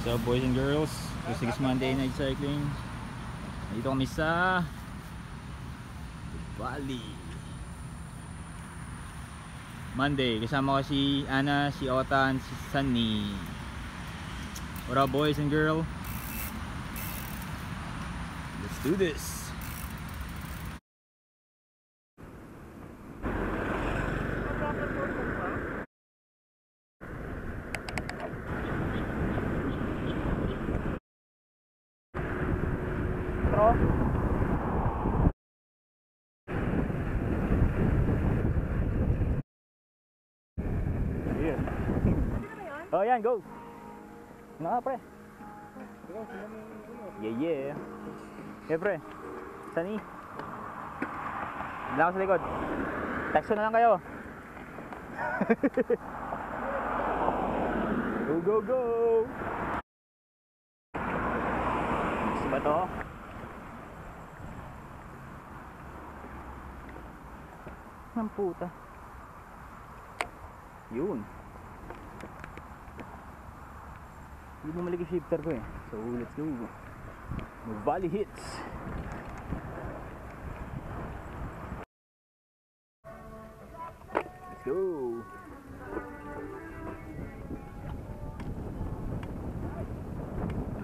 So boys and girls, this is Monday Night Cycling. Nandito kami sa Nuvali Monday, kasama ko si Ana, si Otan, si Sunny. What up boys and girls? Let's do this. Oh yan, go! Ano ka pre? Yeah! Hey pre! Sunny! Hindi ako sa likod! Texto na lang kayo! Go go go! Gusto ba to? Ang puta! Yun! Hindi bumalik yung shifter ko eh. So let's go. Nuvali hits. Let's go.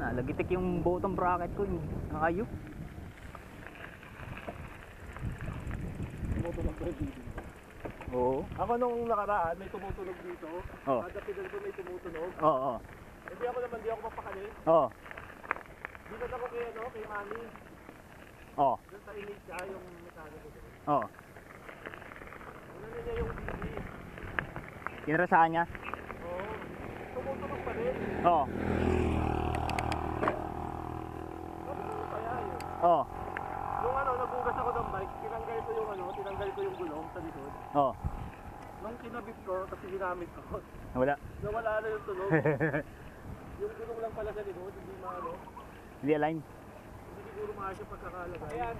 Nalagitik yung bottom bracket ko. Nakayup. Oo. Ako nung nakaraan may tumutunog dito. Kada pedal ko may tumutunog. Oo. Hindi ako naman, di ako mapakalit. Oo. Dito ako kay, ano, kay Manny. Oo. Doon sa init siya, yung mechanic ko. Oo. Ano niya yung TV. Kinrasaan niya? Oo. Tumutunog pa rin. Oo. Tumutunog pa yan. Oo. Nung ano, nagugas ako ng bike, tinanggal ko yung ano, tinanggal ko yung gulong sa likod. Oo. Nung kinabit ko, kasi ginamit ko. Nawala? Nawala na yung tunog. Yung tulong lang pala sa likod, hindi maano. Hindi align? Hindi siguro maasya pagkakalagay. Ayan.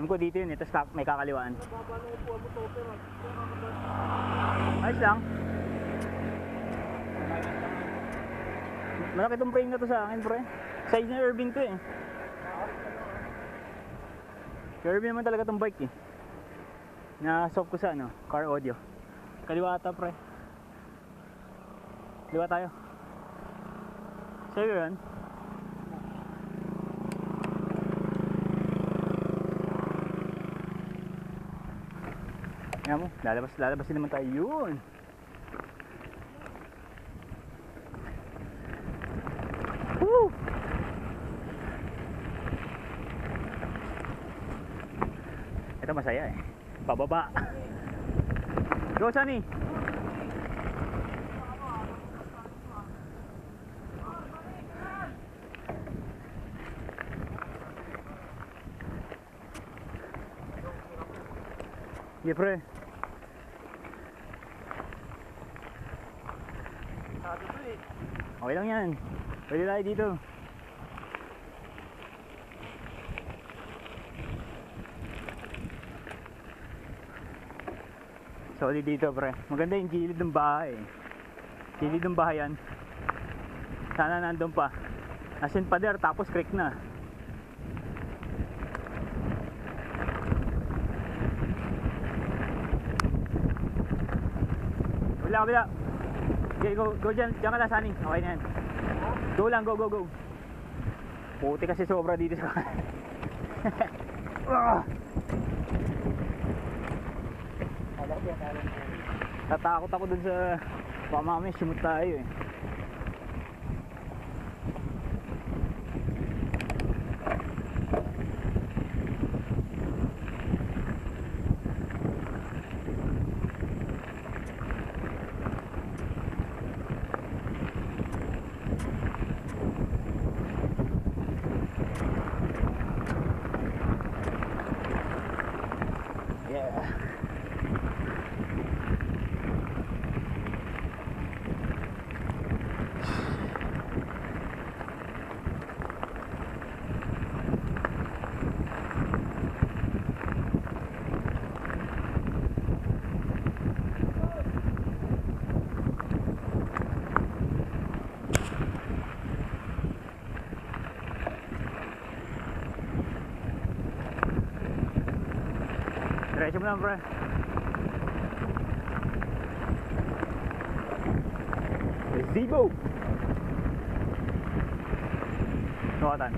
Alam ko dito yun eh, tapos may kakaliwaan. Nababaan ang upuan mo topper ah. Ayos lang. Malaki tong frame na to sa akin pre. Size na Irvin to eh. Irvin naman talaga tong bike eh. Na-soft ko sa ano, car audio. Kaliwa ata pre. Diba tayo? Sa'yo yan? Kaya mo, lalabas naman tayo. Yun! Woo! Ito masaya eh. Pababa! Go Sunny! Yeah, pre. Okay lang yan. Pwede tayo dito. Solid dito, pre. Maganda yung gilid ng bahay. Gilid ng bahay yan. Sana nandun pa. As in pader, tapos creek na. Kabila, okay, go dyan, dyan ka lang Sunny, okay na yan. Go lang, go. Puti kasi sobra dito sa tatakot ako dun sa pamami, sumut tayo eh. Kaya mo lang, pre. Zibo! Sukatan.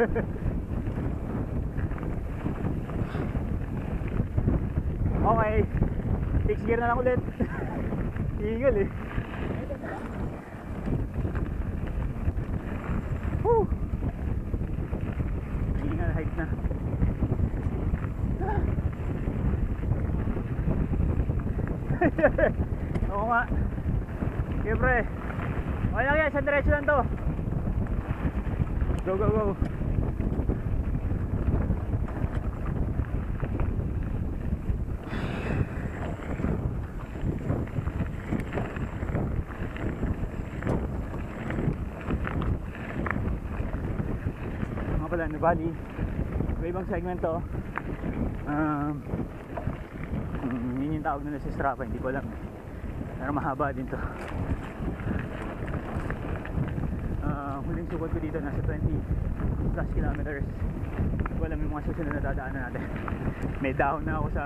Okay, fix gear na lang ulit. Eagle eh. Woo! Hindi nga hike na. Oo nga. Siyempre. Okay lang yan, sa diretso lang to. Go go go. Nuvali, may ibang segment to. Yun yung tawag nila sa Strava, hindi ko alam, pero mahaba din to. Huling sukot ko dito nasa 20 plus kilometers. Hindi ko alam yung mga susunod na dadaanan natin. May down na ako sa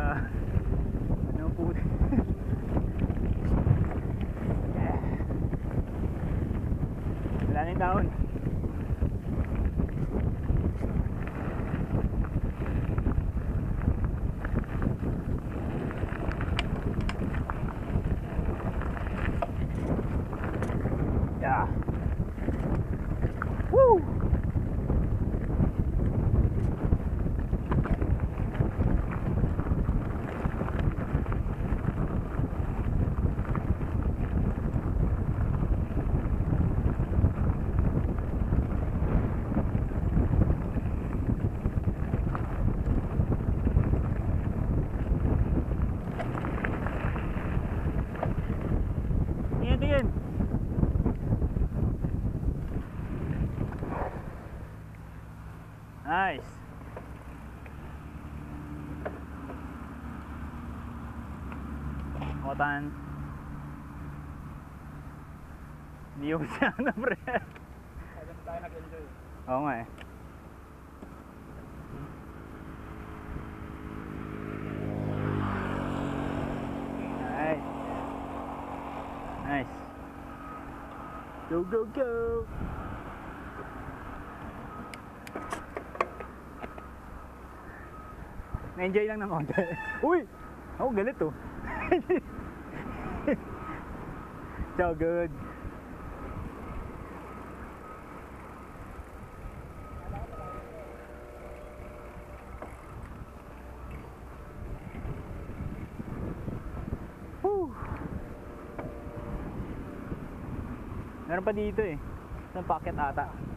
ano po. Yeah. Wala na yung down. Nice. Otan. Niyong siya na, pre. Kaya tayo nag-enjoy. Oo nga eh. Nice. Nice. Go, go, go. Na-enjoy lang ng konti. Uy! Ako galit oh. So good. Woo! Meron pa dito eh. Isang packet ata.